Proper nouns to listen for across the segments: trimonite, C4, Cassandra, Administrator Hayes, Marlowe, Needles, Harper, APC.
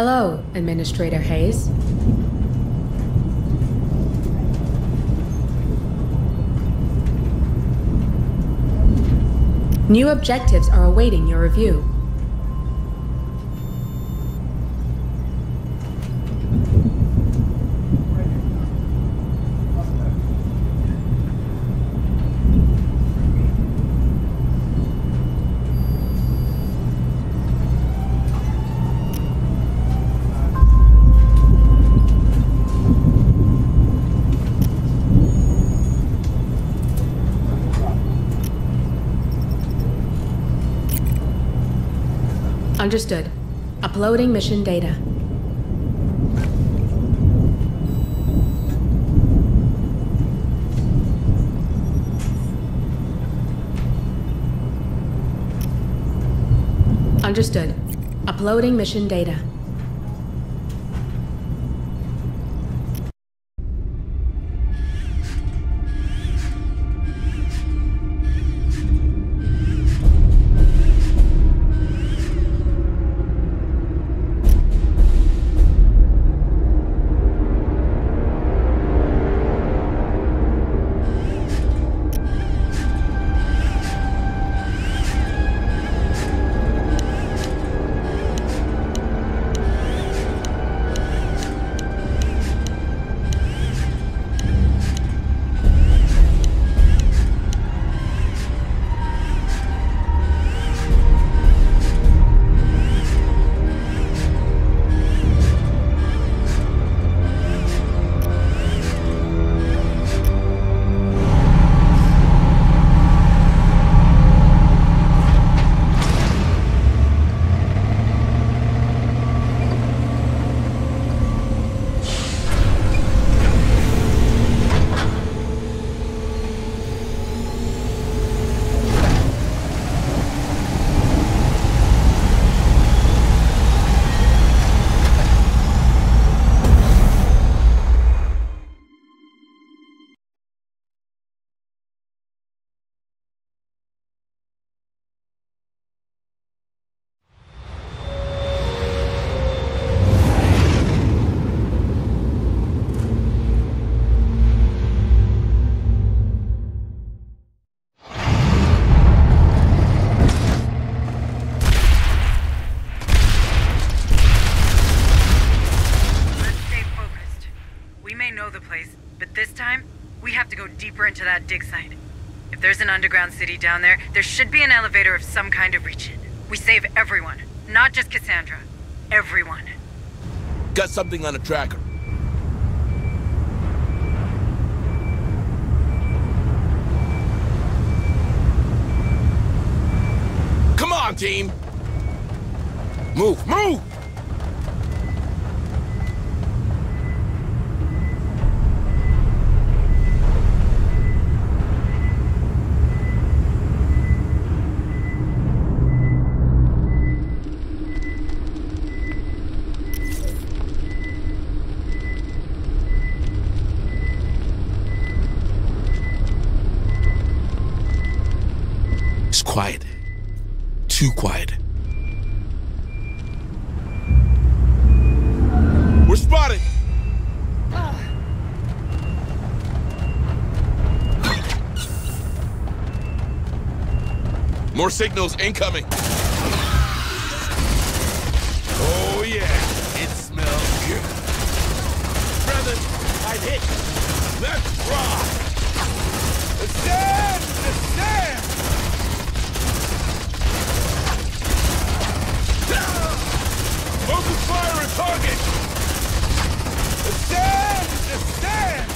Hello, Administrator Hayes. New objectives are awaiting your review. Understood. Uploading mission data. Understood. Uploading mission data. Into that dig site. If there's an underground city down there, there should be an elevator of some kind to reach it. We save everyone, not just Cassandra. Everyone. Got something on a tracker. Come on, team! Move, move! Quiet. Too quiet. We're spotted! More signals incoming! Oh yeah! It smells good! Brothers, I've hit! Let's rock! Ascend! Ascend! Open fire on target! Stand! Stand!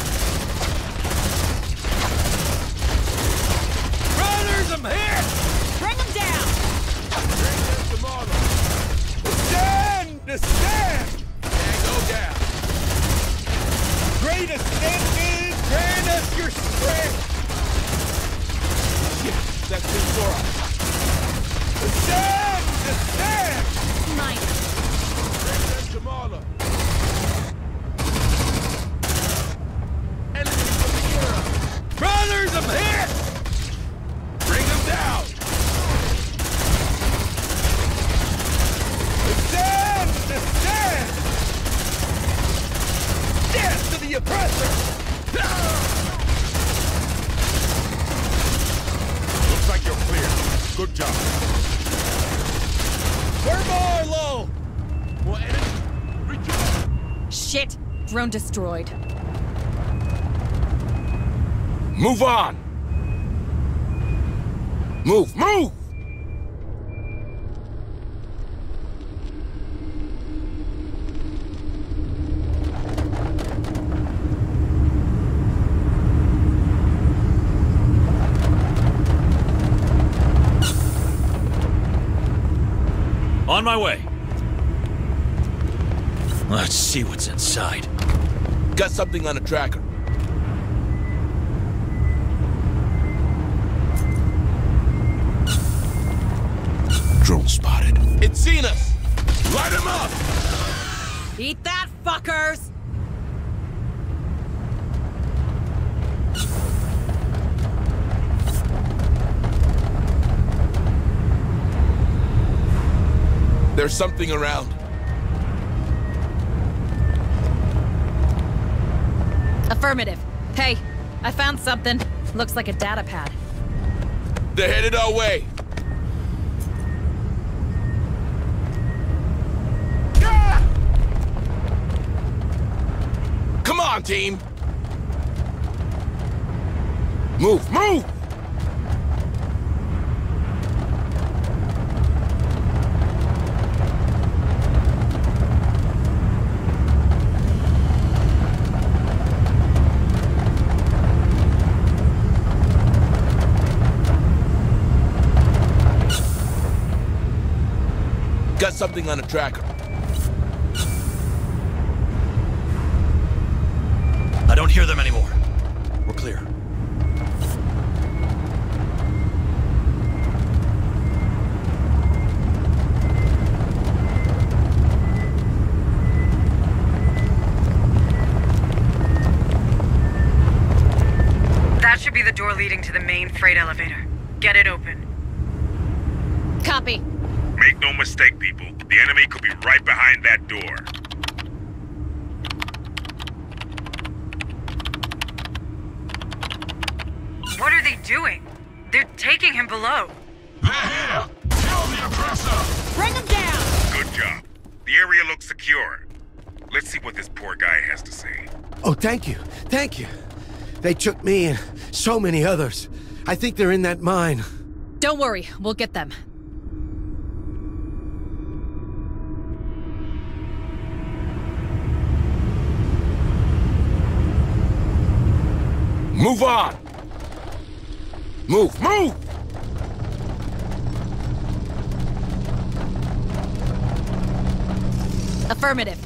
Brothers, I'm here! Bring them down! Bring them to Marlowe! Stand! Stand! And go down! Great ascent is grant us your strength! Yes, that's it for us! Stand! Stand! Mine! Kamala! Shit! Drone destroyed. Move on! Move! Move! On my way. Let's see what's inside. Got something on a tracker. Drone spotted. It's seen us! Light him up! Eat that, fuckers! There's something around. Affirmative. Hey, I found something. Looks like a data pad. They're headed our way. Ah! Come on, team. Move, move! Got something on a tracker. I don't hear them anymore. We're clear. That should be the door leading to the main freight elevator. Get it open. Copy. Make no mistake, people. The enemy could be right behind that door. What are they doing? They're taking him below. They're here! Kill the oppressor! Bring him down! Good job. The area looks secure. Let's see what this poor guy has to say. Oh, thank you. Thank you. They took me and so many others. I think they're in that mine. Don't worry. We'll get them. Move on! Move, move! Affirmative.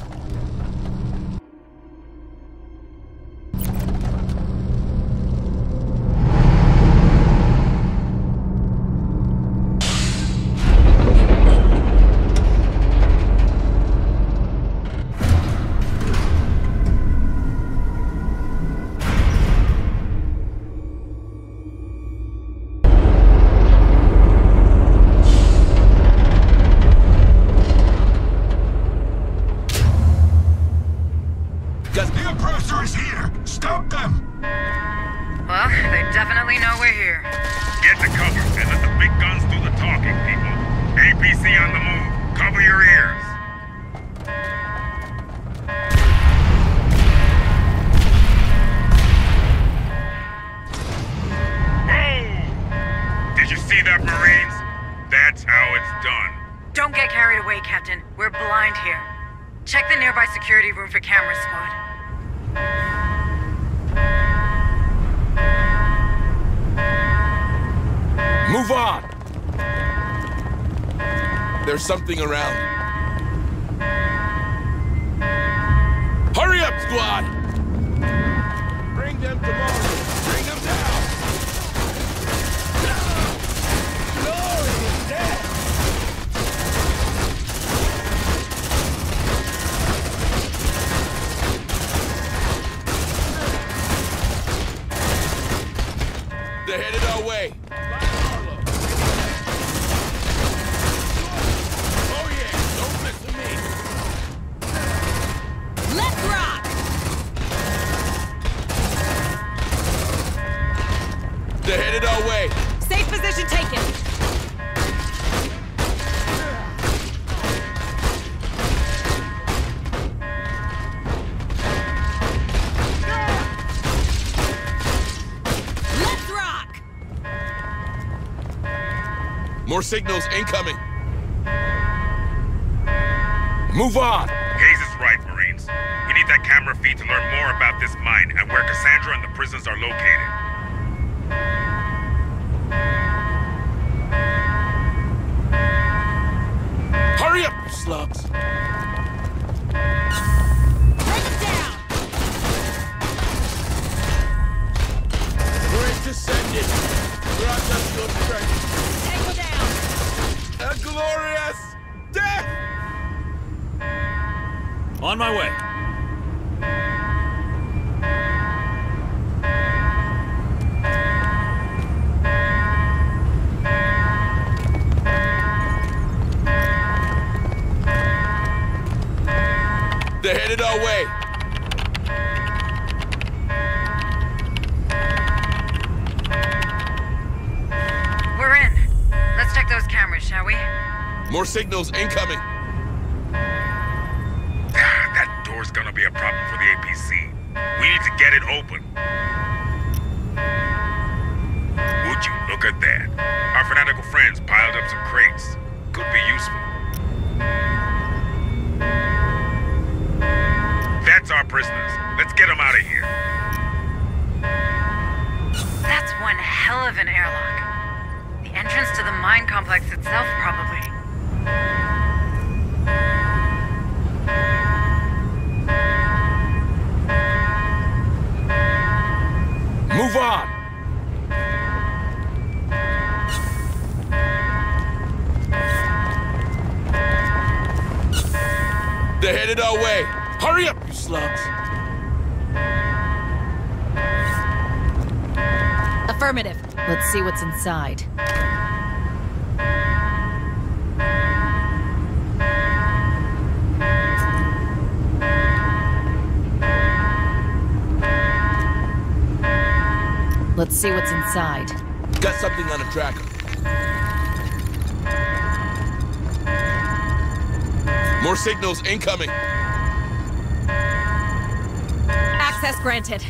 Something around. Hurry up, squad! Bring them to Marlowe! Bring them down! Glory is dead! They're headed our way. Safe position taken. More signals incoming. Move on! Hayes is right, Marines. We need that camera feed to learn more about this mine and where Cassandra and the prisons are located. Hurry up, you slugs! Bring it down! We're intercepted! We're out just to strike. Tangle down! A glorious death! On my way. They're headed our way. We're in. Let's check those cameras, shall we? More signals incoming. That door's gonna be a problem for the APC. We need to get it open. Would you look at that? Our fanatical friends piled up some crates. Could be useful. That's our prisoners. Let's get them out of here. That's one hell of an airlock. The entrance to the mine complex itself, probably. Move on! They're headed our way. Hurry up, you slugs! Affirmative. Let's see what's inside. Let's see what's inside. Got something on a tracker. More signals incoming. Access granted.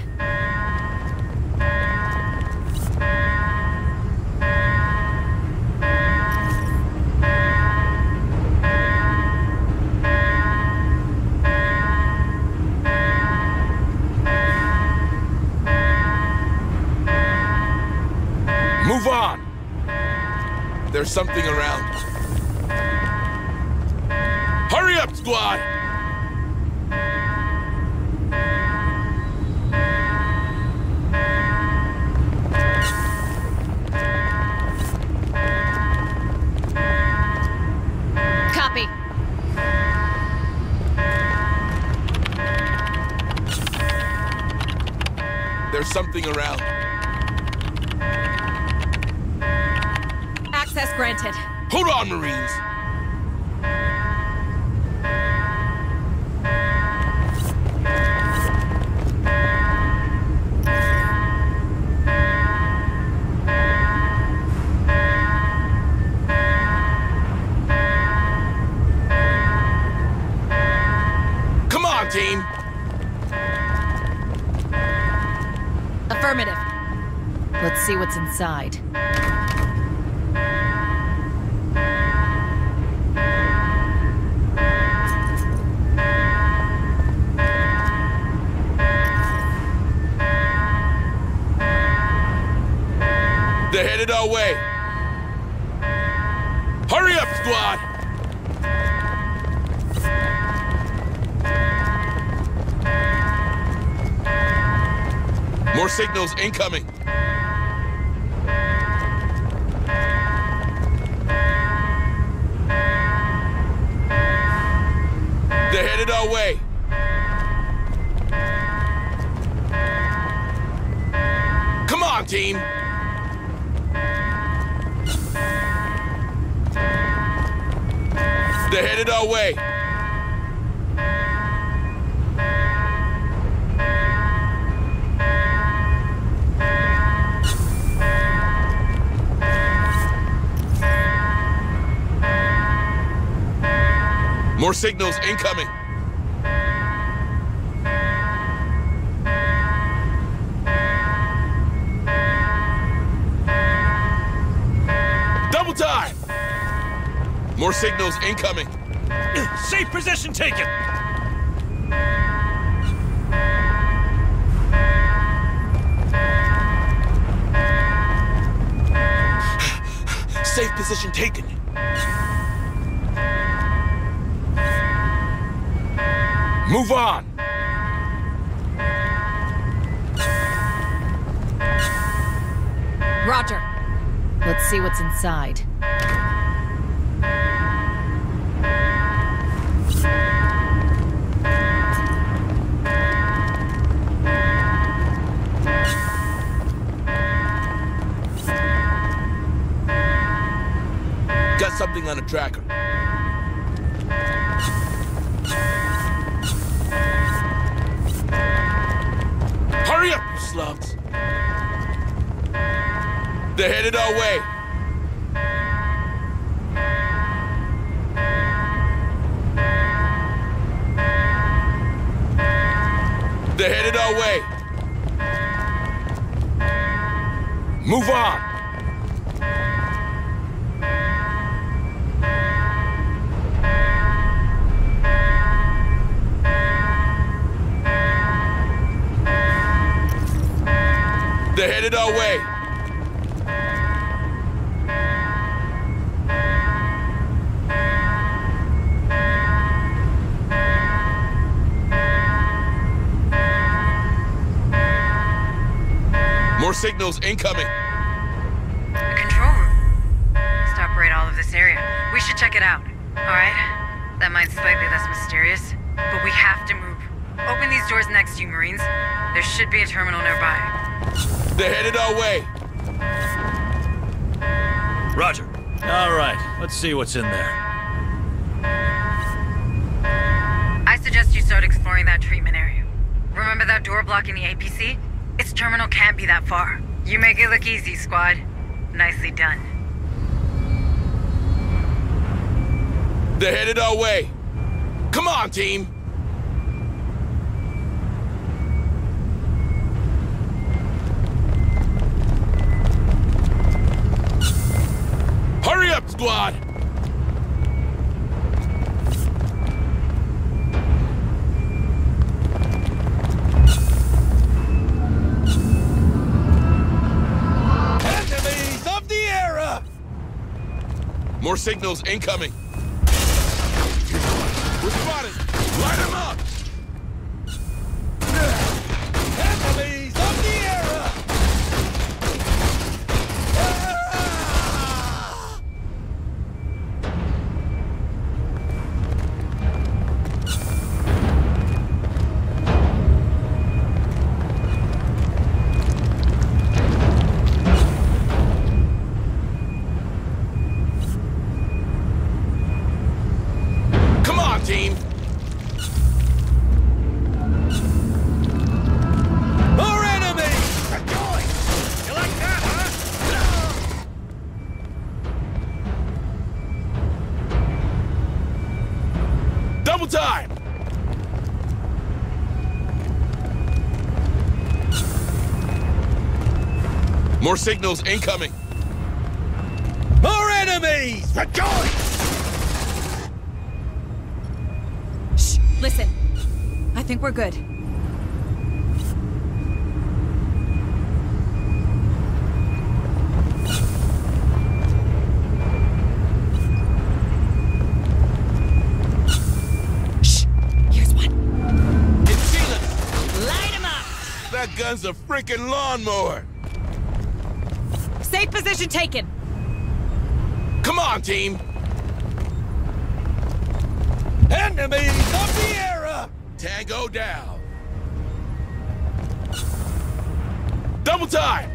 Move on! There's something around. Hurry up, squad! Copy. There's something around. Access granted. Hold on, Marines! Come on, team! Affirmative. Let's see what's inside. They're headed our way. Hurry up, squad! More signals incoming. They're headed our way. Come on, team! They're headed our way. More signals incoming. Double time! More signals incoming. Safe position taken. Safe position taken. Move on. Roger. Let's see what's inside. Got something on a tracker. Hurry up, you slugs. They're headed our way. They're headed our way. Move on. They're headed our way. More signals incoming. Control room. Stop right all of this area. We should check it out, all right? That mine's slightly less mysterious, but we have to move. Open these doors next to you, Marines. There should be a terminal nearby. They're headed our way. Roger. All right, let's see what's in there. I suggest you start exploring that treatment area. Remember that door blocking the APC? Its terminal can't be that far. You make it look easy, squad. Nicely done. They're headed our way. Come on, team. Squad! Enemies of the era! More signals incoming. We're spotted! Light them up! Enemies of the era! More signals incoming. More enemies! Rejoice! Shh, listen. I think we're good. Shh, here's one. It's Sheila. Light him up! That gun's a freaking lawnmower. Safe position taken. Come on, team. Enemies of the era. Tango down. Double time.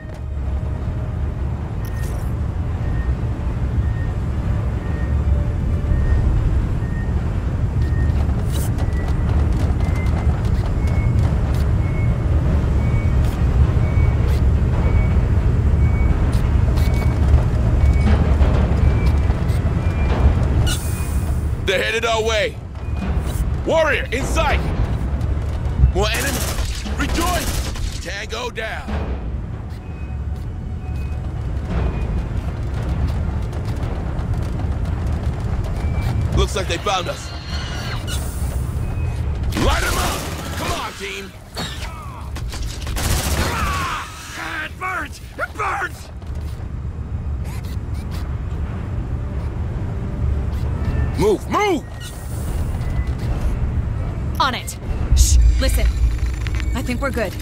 They're headed our way. Warrior, in sight! More enemies! Rejoice! Tango down! Looks like they found us. Light them up! Come on, team! Ah, it burns! It burns! Move! Move! On it! Shh! Listen. I think we're good.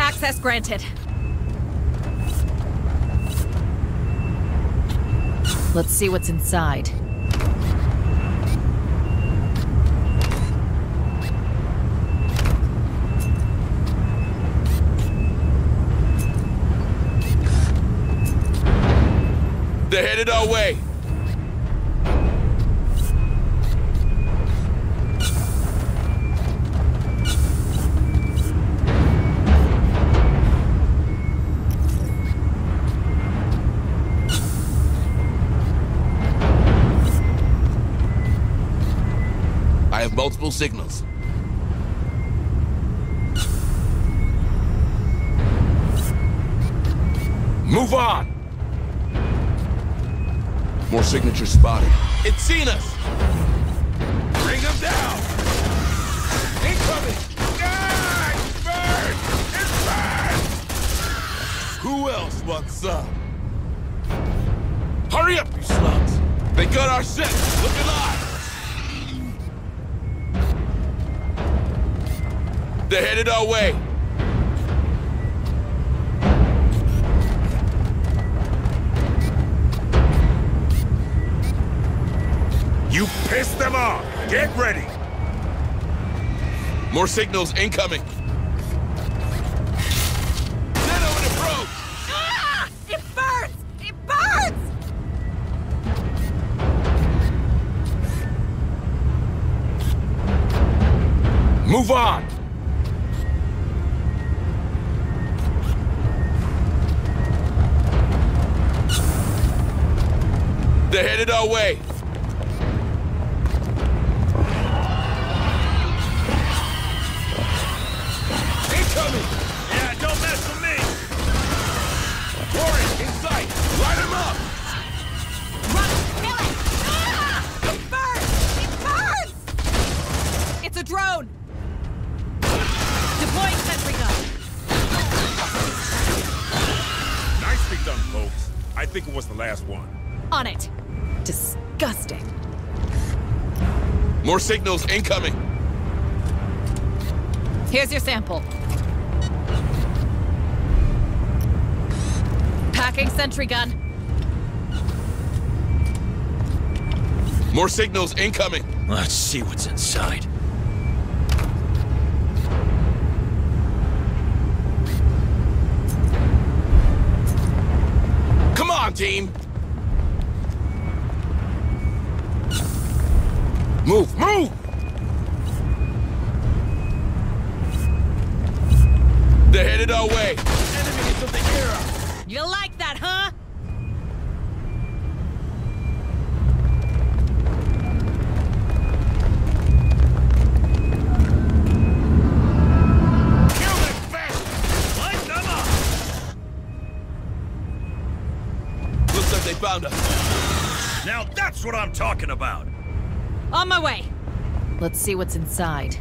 Access granted. Let's see what's inside. They're headed our way. I have multiple signals. Move on! More signatures spotted. It's seen us! Bring them down! Incoming! Ah, it's burned! It's burned! Who else wants up? Hurry up, you slugs! They got our ship! Look alive! They're headed our way! You pissed them off! Get ready! More signals incoming! Nano and approach! Ah! It burns! It burns! Move on! They're headed our way! Drone! Deploying sentry gun! Nicely done, folks. I think it was the last one. On it. Disgusting. More signals incoming. Here's your sample. Packing sentry gun. More signals incoming. Let's see what's inside. Team. Move, move! They're headed our way. Enemy is of the era. You like that, huh? Now that's what I'm talking about! On my way! Let's see what's inside.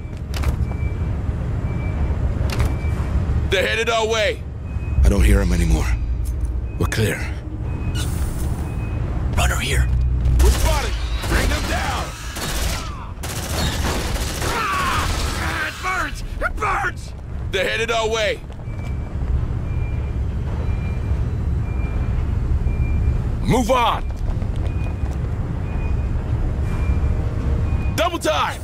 They're headed our way! I don't hear them anymore. We're clear. Runner here. We're spotted! Bring them down! Ah, it burns! It burns! They're headed our way! Move on! Double time!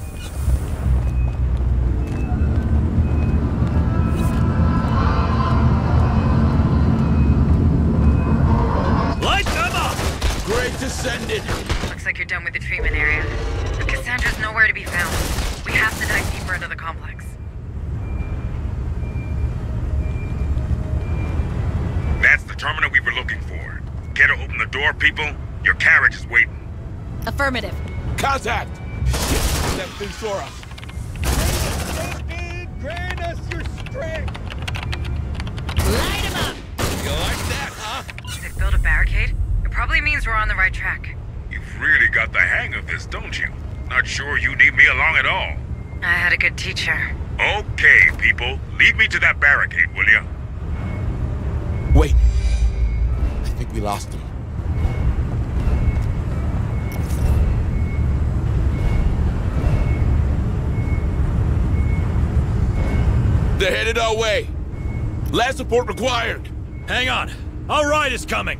Light them up! Great descended! Looks like you're done with the treatment area. But Cassandra's nowhere to be found. We have to dive deeper into the complex. That's the terminal we were looking for. Get to open the door, people. Your carriage is waiting. Affirmative. Contact! Shit, that thing saw us. Grant us your strength! Light build a barricade? It probably means we're on the right track. You've really got the hang of this, don't you? Not sure you need me along at all. I had a good teacher. Okay, people. Lead me to that barricade, will you? Wait. I think we lost him. They're headed our way. Last support required. Hang on. Our ride is coming.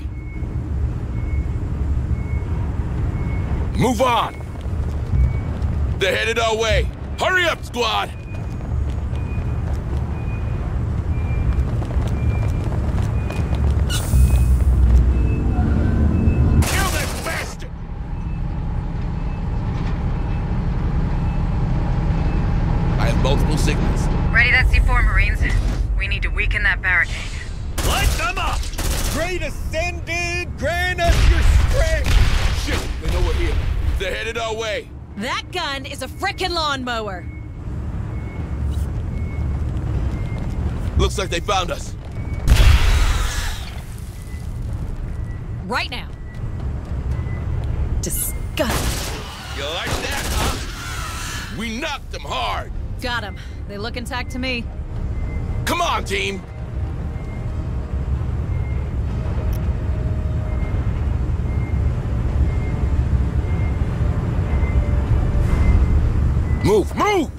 Move on. They're headed our way. Hurry up, squad. Is a frickin' lawnmower. Looks like they found us. Right now. Disgusting. You like that, huh? We knocked them hard. Got them. They look intact to me. Come on, team. Move! Move!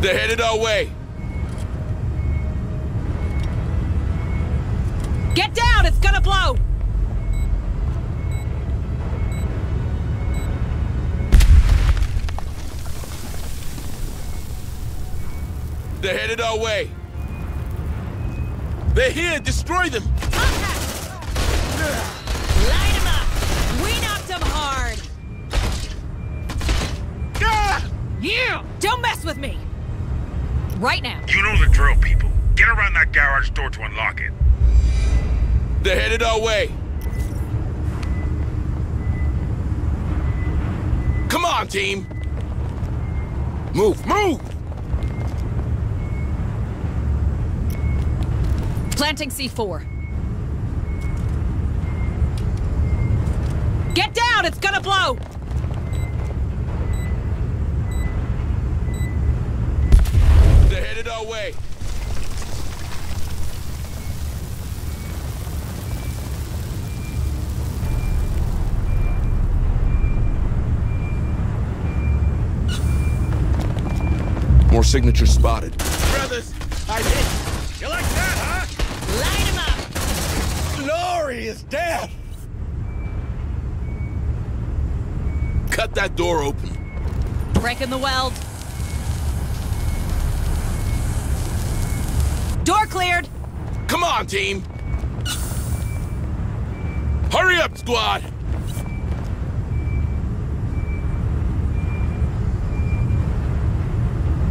They're headed our way! Get down! It's gonna blow! They're headed our way! They're here! Destroy them! Light him up! We knocked him hard! Ah! Yeah! Don't mess with me! Right now. You know the drill, people. Get around that garage door to unlock it. They're headed our way. Come on, team! Move, move! Planting C4. Get down! It's gonna blow! They're headed our way. More signatures spotted. Brothers, I hit. You like that, huh? Light 'em up! Glorious death! Cut that door open. Breaking the weld. Door cleared. Come on, team. Hurry up, squad.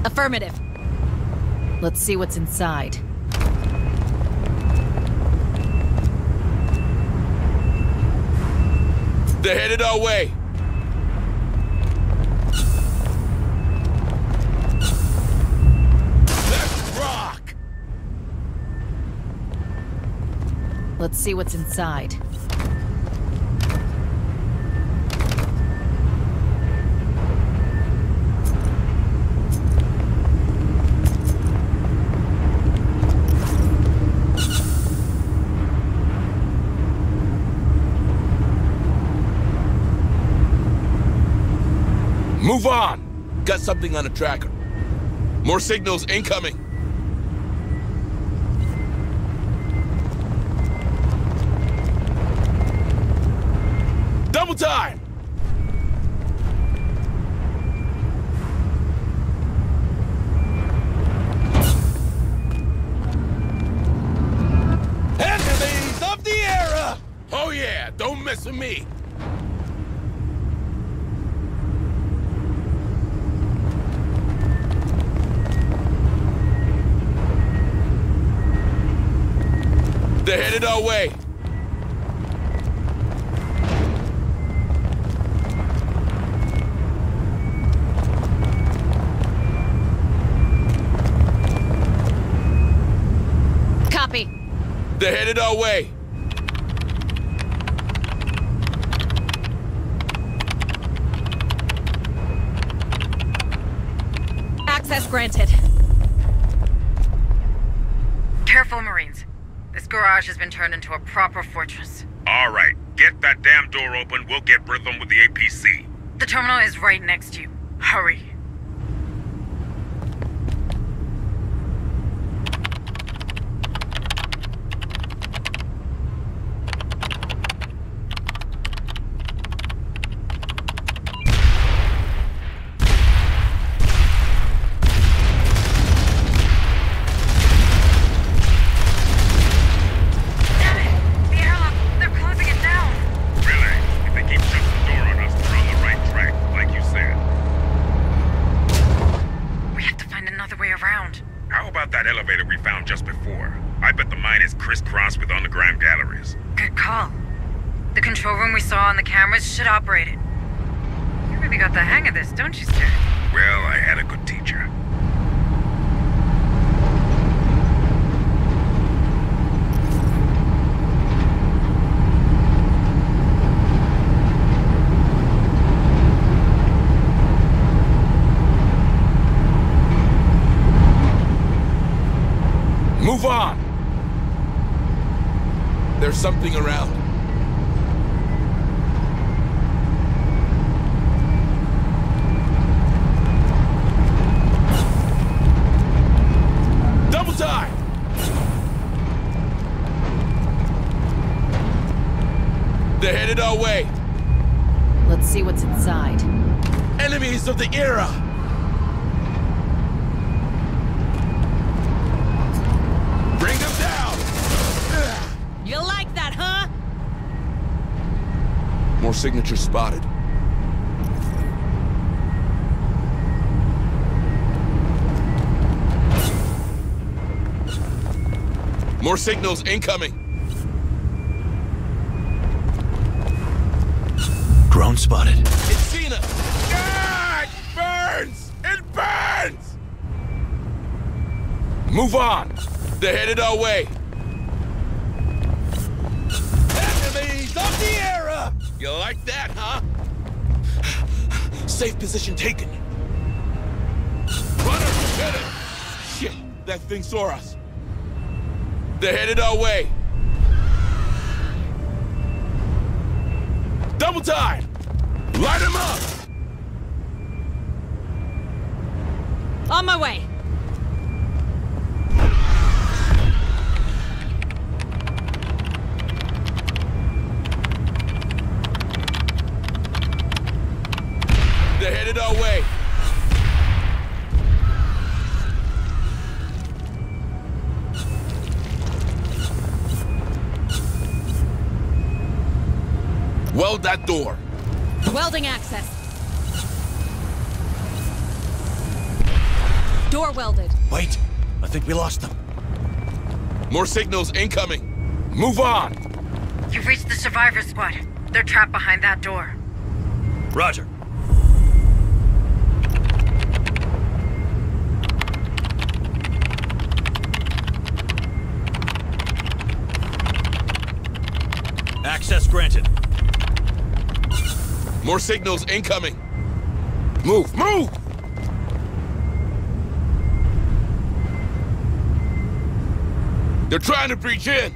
Affirmative. Let's see what's inside. They're headed our way. Let's see what's inside. Move on! Got something on a tracker. More signals incoming. Time! Enemies of the era! Oh yeah, don't mess with me! They're headed our way! Copy. They're headed our way. Access granted. Careful, Marines. This garage has been turned into a proper fortress. All right. Get that damn door open. We'll get rhythm with the APC. The terminal is right next to you. Hurry. Should operate it. You really got the hang of this, don't you, sir? Well, I had a good teacher. Move on! There's something around. They're headed our way. Let's see what's inside. Enemies of the era. Bring them down. You like that, huh? More signatures spotted. More signals incoming. Drone spotted. It's seen us! Ah, it burns! It burns! Move on! They're headed our way! Enemies of the era! You like that, huh? Safe position taken. Runner, get it! Shit, that thing saw us. They're headed our way. Double time! Light him up! On my way! They're headed our way! Weld that door. Welding access. Door welded. Wait, I think we lost them. More signals incoming. Move on. You've reached the survivor squad. They're trapped behind that door. Roger. Access granted. More signals incoming. Move, move! They're trying to breach in.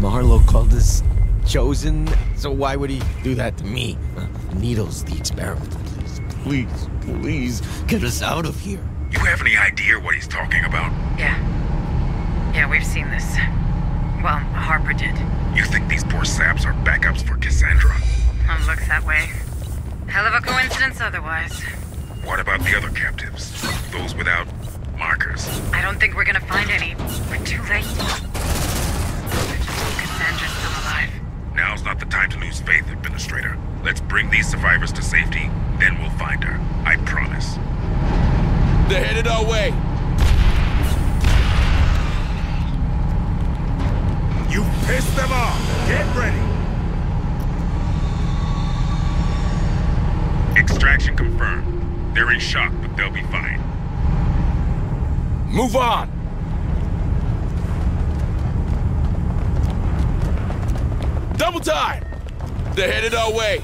Marlowe called us chosen, so why would he do that to me? Needles, the experiment. Please, get us out of here. You have any idea what he's talking about? Yeah, we've seen this. Well, Harper did. You think these poor saps are backups for Cassandra? It looks that way. Hell of a coincidence otherwise. What about the other captives? Those without markers? I don't think we're gonna find any. We're too late. Cassandra's still alive. Now's not the time to lose faith, Administrator. Let's bring these survivors to safety, then we'll find her. I promise. They're headed our way. You pissed them off! Get ready! Extraction confirmed. They're in shock, but they'll be fine. Move on! Double time! They're headed our way.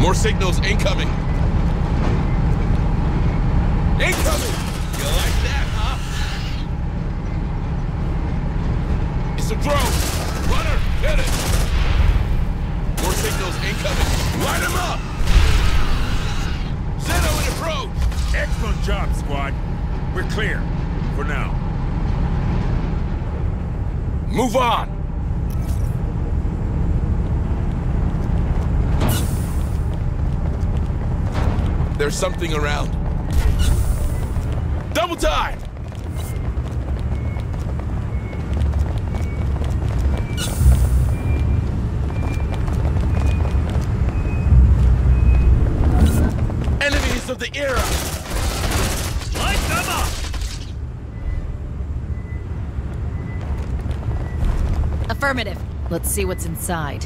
More signals incoming. Incoming! You like that, huh? It's a drone! Runner, hit it! More signals incoming. Light them up! Zeno and approach! Excellent job, squad. We're clear. For now. Move on! There's something around. Double time! Enemies of the era! Light them up! Affirmative. Let's see what's inside.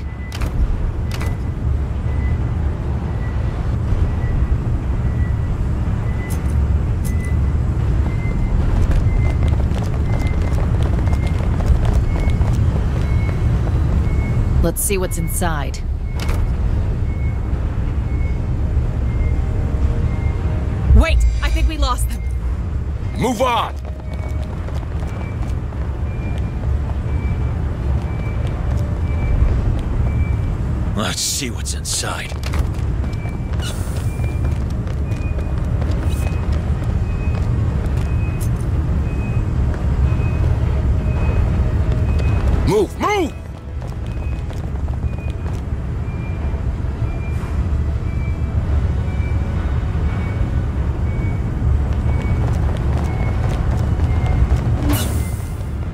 Let's see what's inside. Wait! I think we lost them. Move on! Let's see what's inside. Move! Move!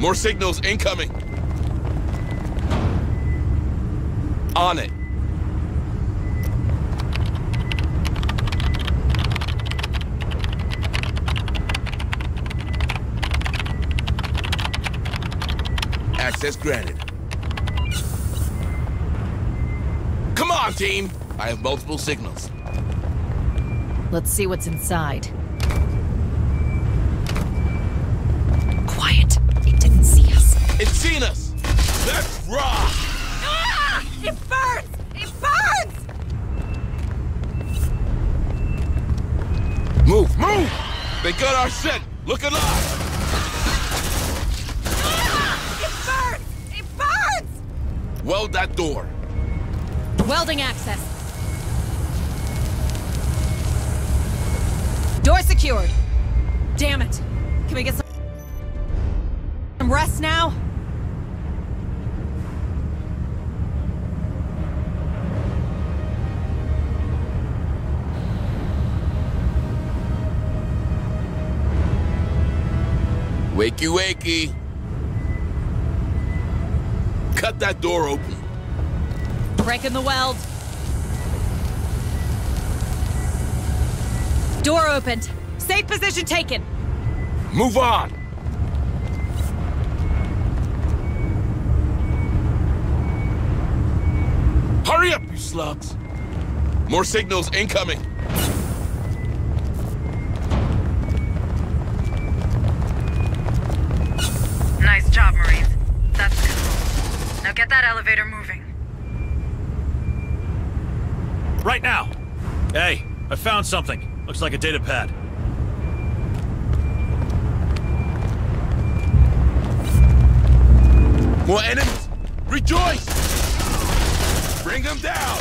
More signals incoming. On it. Access granted. Come on, team. I have multiple signals. Let's see what's inside. It's seen us! Let's rock! Ah! It burns! It burns! Move! Move! They got our scent! Look alive! Ah! It burns! It burns! Weld that door. Welding access. Door secured. Damn it. Can we get some rest now? Wakey, wakey. Cut that door open. Breaking the weld. Door opened. Safe position taken. Move on. Hurry up, you slugs. More signals incoming. Elevator moving. Right now! Hey, I found something. Looks like a data pad. More enemies! Rejoice! Bring them down!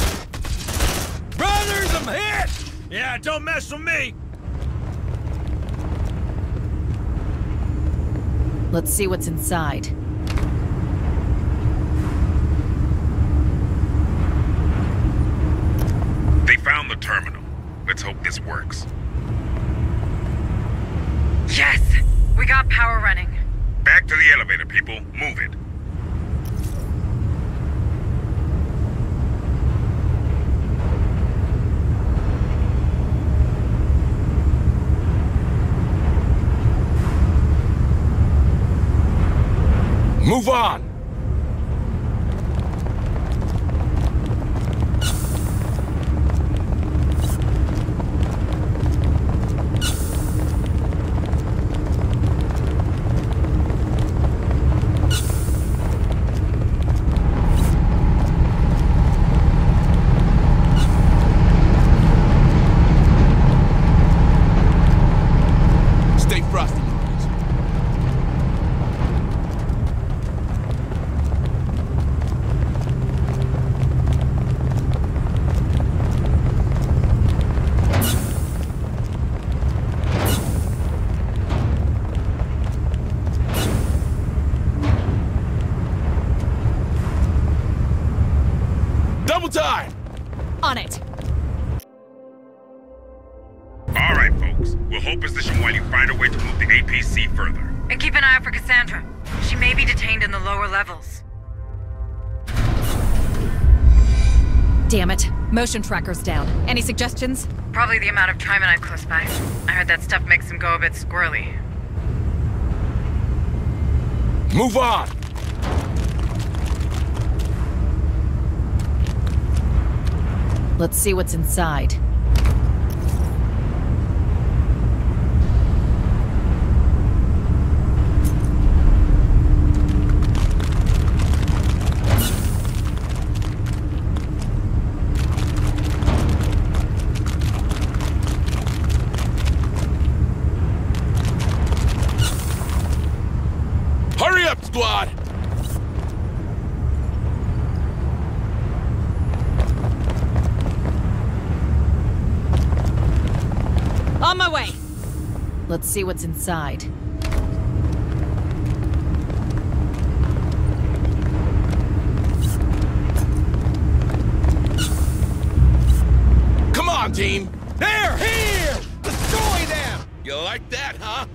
Brothers, I'm hit! Yeah, don't mess with me! Let's see what's inside. The terminal. Let's hope this works. Yes! We got power running. Back to the elevator, people. Move it. Move on! time! On it. Alright, folks. We'll hold position while you find a way to move the APC further. And keep an eye out for Cassandra. She may be detained in the lower levels. Damn it. Motion tracker's down. Any suggestions? Probably the amount of trimonite close by. I heard that stuff makes them go a bit squirrely. Move on! Let's see what's inside. Let's see what's inside. Come on, team! They're here! Destroy them! You like that, huh?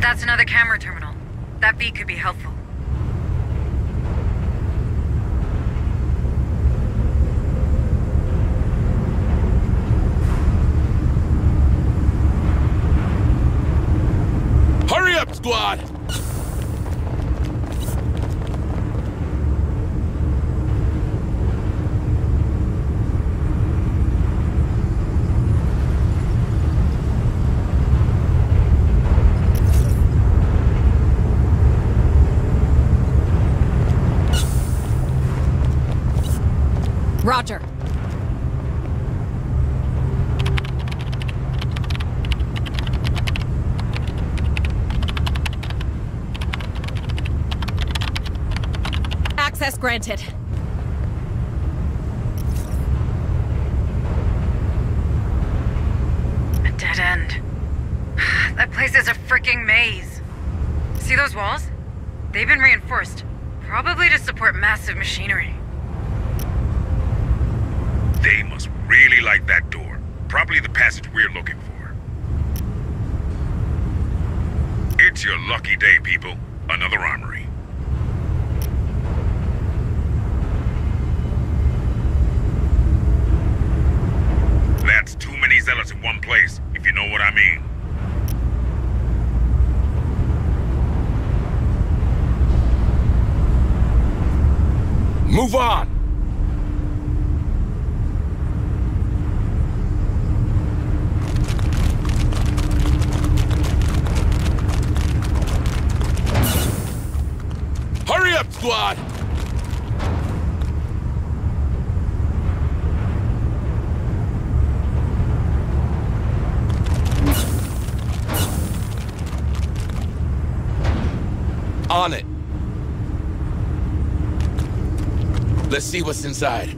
That's another camera terminal. That beat could be helpful. Squad! Roger. Access granted. A dead end. That place is a freaking maze. See those walls? They've been reinforced, probably to support massive machinery. They must really like that door. Probably the passage we're looking for. It's your lucky day, people. Another armory. That's too many zealots in one place, if you know what I mean. Move on! Hurry up, squad! On it. Let's see what's inside.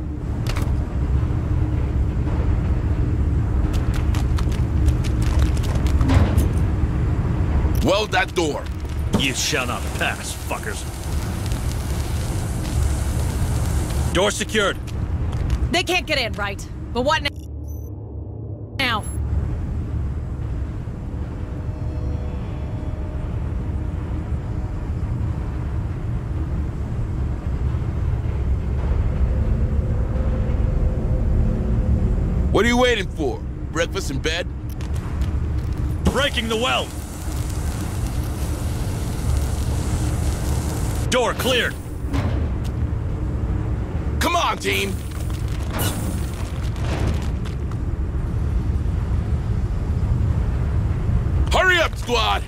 Weld that door. You shall not pass, fuckers. Door secured. They can't get in, right? But what now? What are you waiting for? Breakfast in bed? Breaking the weld! Door cleared! Come on, team! Hurry up, squad!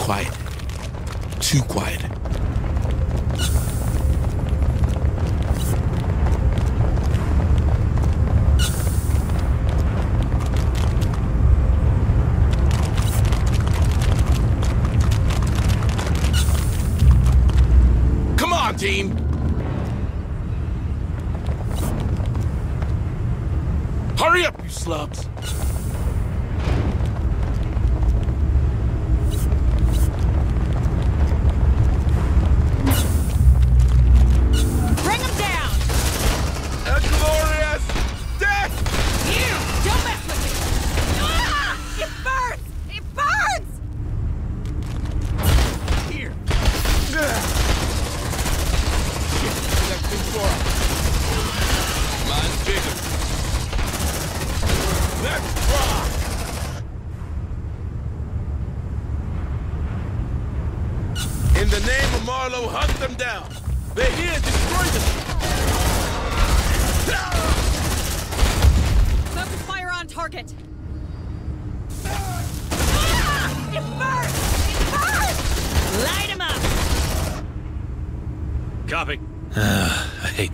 Quiet. Too quiet. Hurry up, you slubs!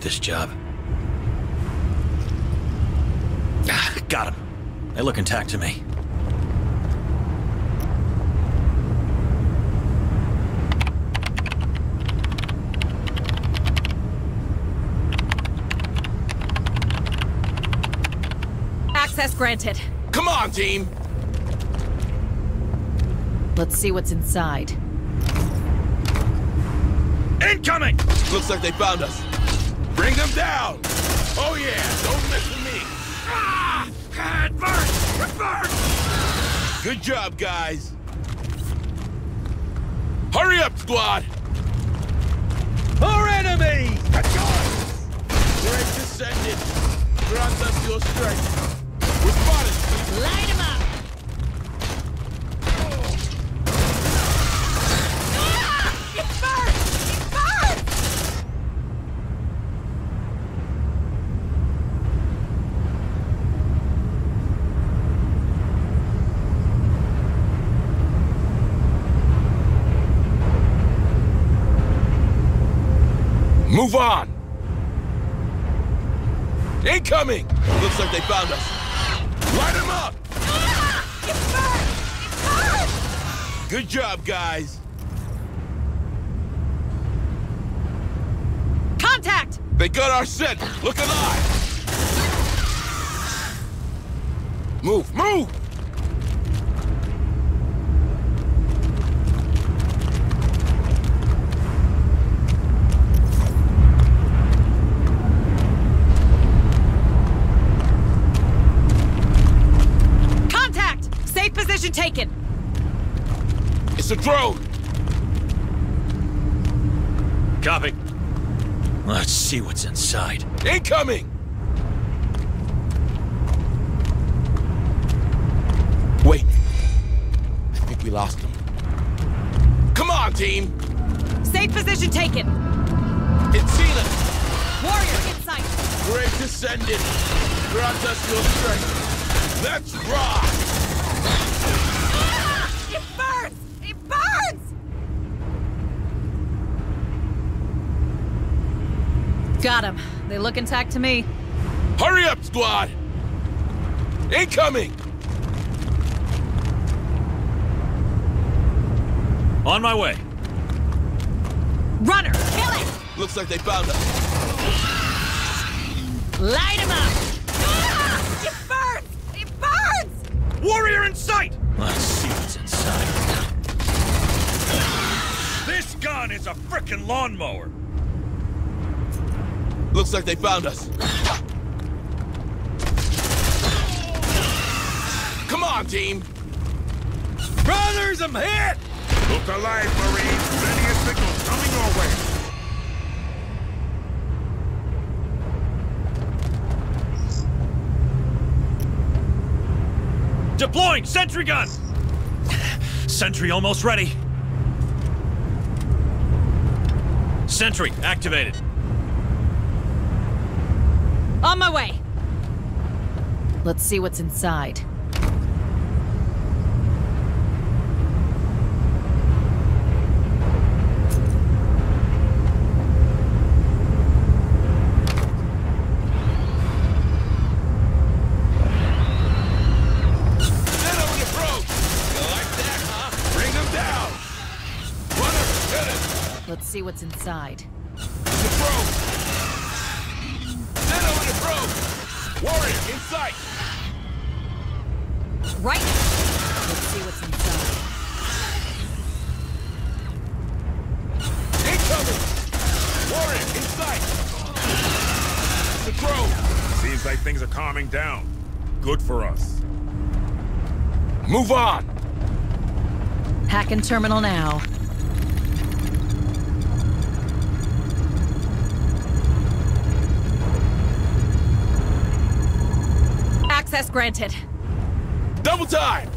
This job. Got him. They look intact to me. Access granted. Come on, team! Let's see what's inside. Incoming! Looks like they found us. Bring them down! Oh yeah, don't mess with me! Ah! It burns! It burns! Good job, guys! Hurry up, squad! Our enemies! That's ours! We're descended! Grant us your strength! We're spotted! Light them up! Ah! It burns! Move on! Incoming! Looks like they found us. Light them up! Ah, it burns! It burns! Good job, guys. Contact! They got our scent! Look alive! Move, move! Taken. It's a drone. Copy. Let's see what's inside. Incoming! Wait. I think we lost him. Come on, team! Safe position taken. It's sealant. Warrior in sight. Brave descendant. Grant us your strength. Let's rock! Ah, it burns! It burns! Got him. They look intact to me. Hurry up, squad! Incoming! On my way. Runner, kill it! Looks like they found us. Light him up! Ah, it burns! It burns! Warrior in sight! Let's see what's inside. This gun is a frickin' lawnmower! Looks like they found us. Come on, team! Brothers, I'm hit! Look alive, Marine! Plenty of signals coming your way! Deploying sentry gun! Sentry almost ready. Sentry activated. On my way. Let's see what's inside. See what's inside. Warrior, inside! right. Right. Let's see what's inside. Incoming! Warren, in sight! The drone! Seems like things are calming down. Good for us. Move on! Hacking terminal now. Access granted. Double time!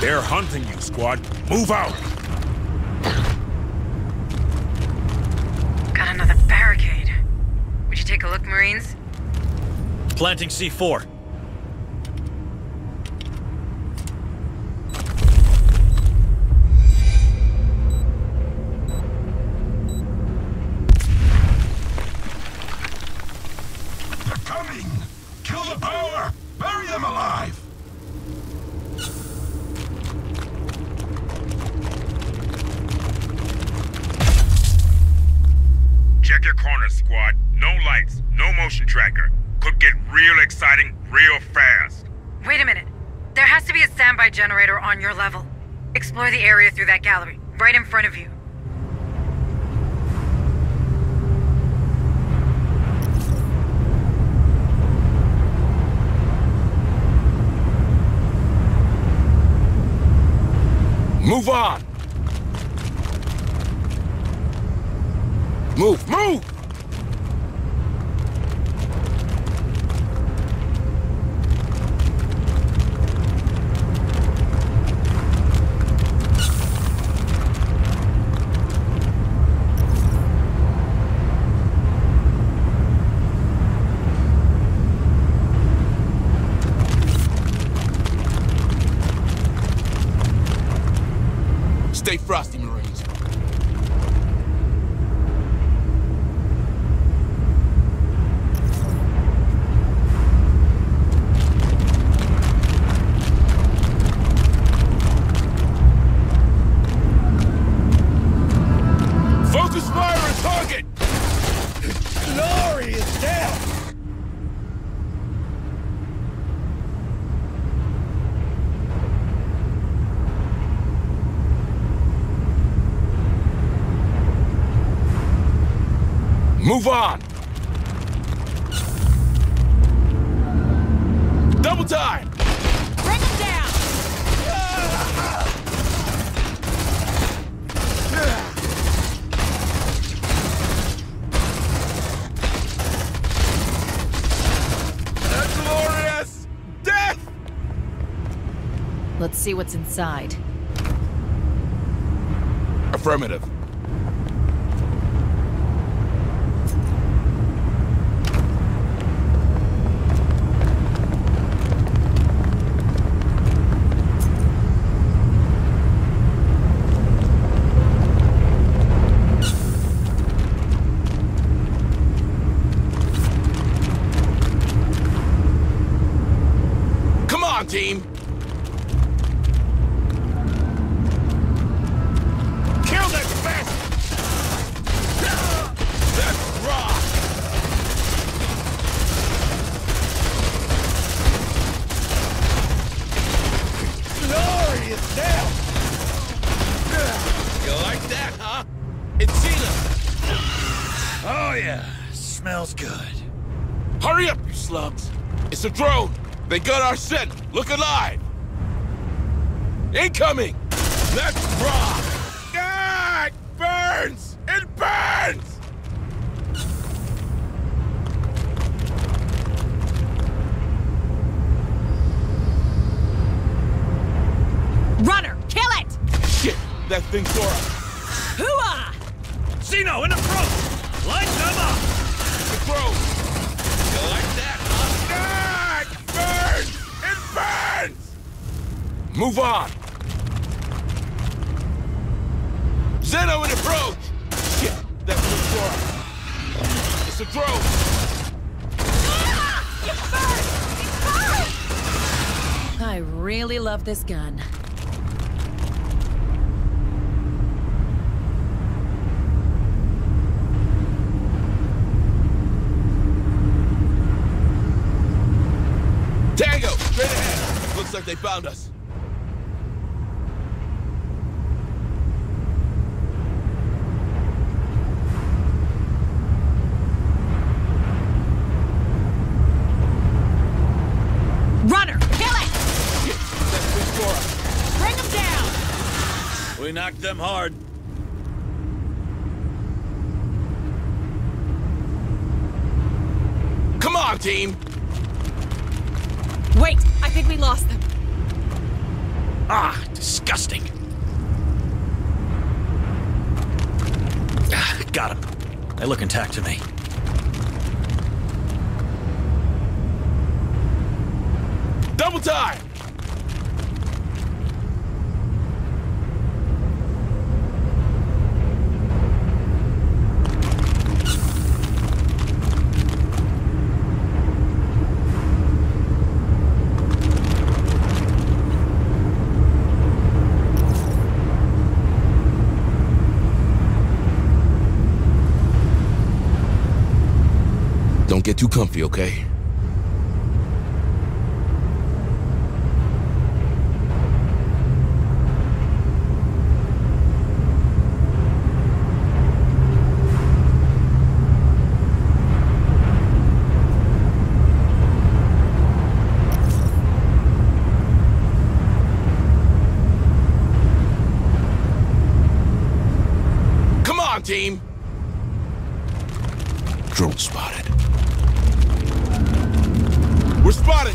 They're hunting you, squad. Move out! Marines? Planting C4. They're coming! Kill the power! Bury them alive! Check your corners, squad. No lights. No motion tracker. Could get real exciting real fast. Wait a minute. There has to be a standby generator on your level. Explore the area through that gallery, right in front of you. Move on! Move, move! Stay frosty, Marines. Focus fire on target! Glory is down! Move on! Double time! Bring him down! A glorious death! Let's see what's inside. Affirmative. Team. Kill that bastard! That's rock! Glorious now! You like that, huh? It's Gina! Oh yeah, smells good. Hurry up, you slugs! It's a drone! They got our scent! Look alive! Incoming! Let's rock! Ah, it burns! It burns! Runner, kill it! Shit! That thing tore us! Hoo-ah! Zeno, in approach! Light them up! The crows! You like that, huh? Ah! Burns! It burns! Move on! Zeno in the probe! Shit, that was a drone. It's a drone! Ah! You burned! It burned! I really love this gun. Tango, straight ahead. Looks like they found us. Runner, kill it! Shit, that's Victoria. Bring them down! We knocked them hard. Come on, team! Wait! I think we lost them. Ah, disgusting. Ah, got him. They look intact to me. Double time! Get too comfy, okay? Come on, team! Drone spotted. We're spotted!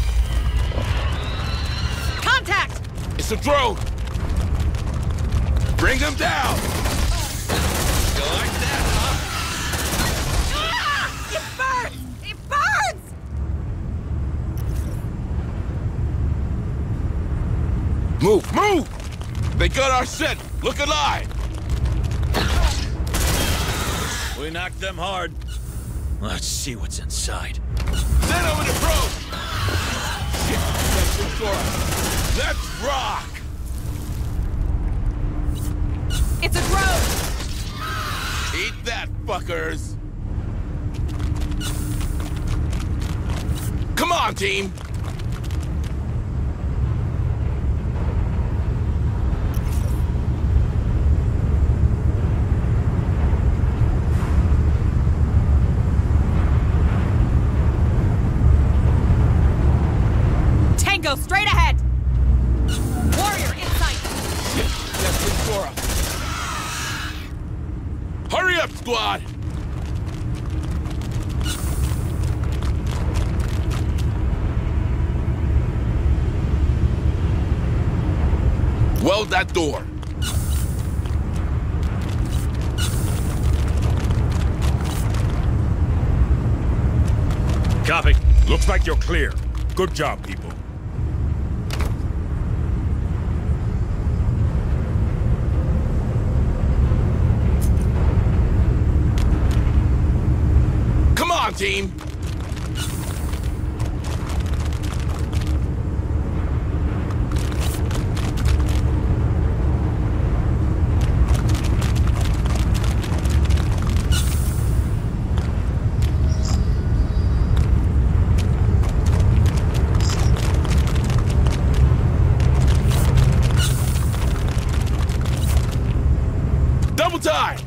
Contact! It's a drone! Bring them down! You like that, huh? Ah! It burns! It burns! Move! Move! They got our set! Look alive! We knocked them hard. Let's see what's inside. Then over the probe! Let's rock! It's a drone! Eat that, fuckers! Come on, team! Go straight ahead! Warrior in sight! Shit, that's Victoria. Hurry up, squad! Weld that door. Copy. Looks like you're clear. Good job, people. Team. Double time.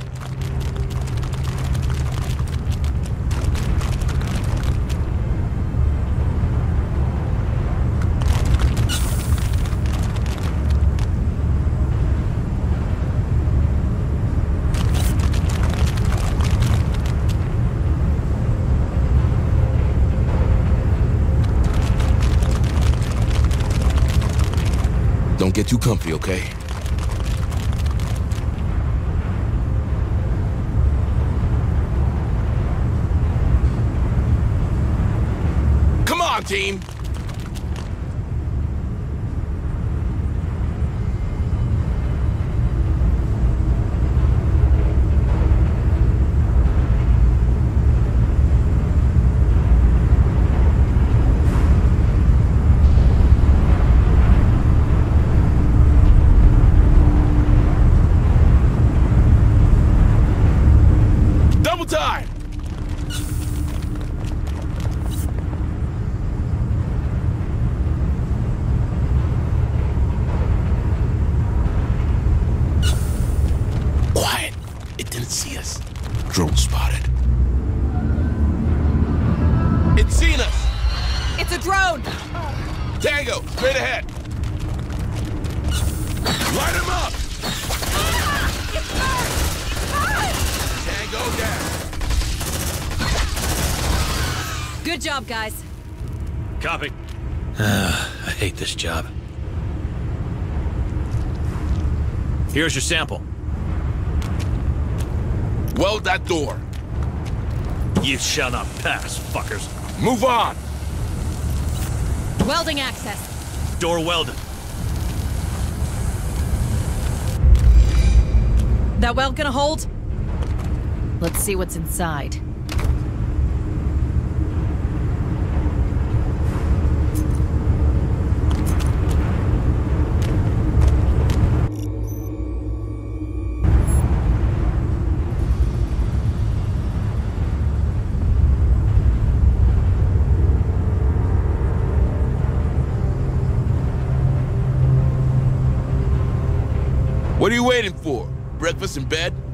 Don't get too comfy, okay? Come on, team! time! Quiet. It didn't see us. Drone spotted. It's seen us! It's a drone! Tango, straight ahead! Light him up! Ah! It's gone! Go down. Good job, guys. Copy. I hate this job. Here's your sample. Weld that door. You shall not pass, fuckers. Move on. Welding access. Door welded. That weld gonna hold? Let's see what's inside. What are you waiting for? Breakfast in bed?